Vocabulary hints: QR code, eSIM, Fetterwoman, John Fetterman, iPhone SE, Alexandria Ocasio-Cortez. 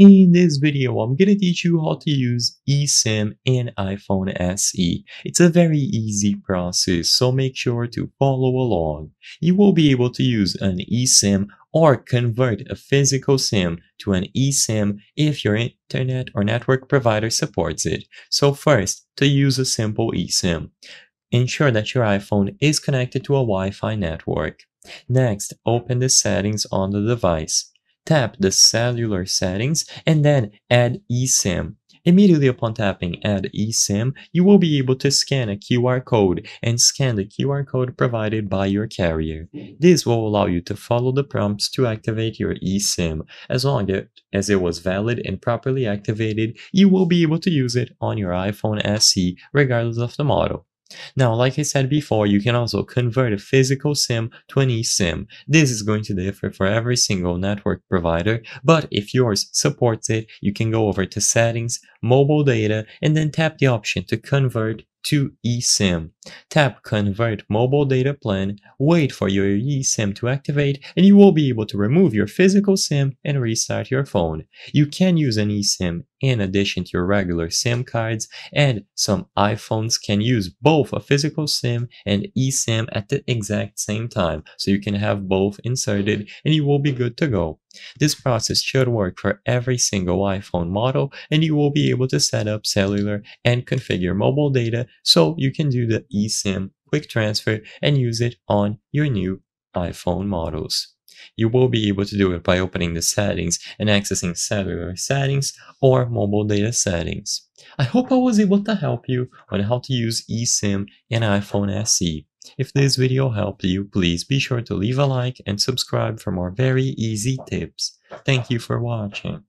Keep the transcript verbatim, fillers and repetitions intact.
In this video, I'm going to teach you how to use eSIM in iPhone S E. It's a very easy process, so make sure to follow along. You will be able to use an eSIM or convert a physical SIM to an eSIM if your internet or network provider supports it. So first, to use a simple eSIM, ensure that your iPhone is connected to a Wi-Fi network. Next, open the settings on the device. Tap the cellular settings and then add eSIM. Immediately upon tapping add eSIM, you will be able to scan a Q R code and scan the Q R code provided by your carrier. This will allow you to follow the prompts to activate your eSIM. As long as it was valid and properly activated, you will be able to use it on your iPhone S E regardless of the model. Now, like I said before, you can also convert a physical SIM to an eSIM. This is going to differ for every single network provider, but if yours supports it, you can go over to Settings, Mobile Data, and then tap the option to convert to eSIM. Tap Convert Mobile Data Plan, wait for your eSIM to activate, and you will be able to remove your physical SIM and restart your phone. You can use an eSIM in addition to your regular SIM cards, and some iPhones can use both a physical SIM and eSIM at the exact same time, so you can have both inserted and you will be good to go. This process should work for every single iPhone model, and you will be able to set up cellular and configure mobile data so you can do the eSIM quick transfer and use it on your new iPhone models. You will be able to do it by opening the settings and accessing cellular settings or mobile data settings. I hope I was able to help you on how to use eSIM in iPhone S E. If this video helped you, please be sure to leave a like and subscribe for more very easy tips. Thank you for watching.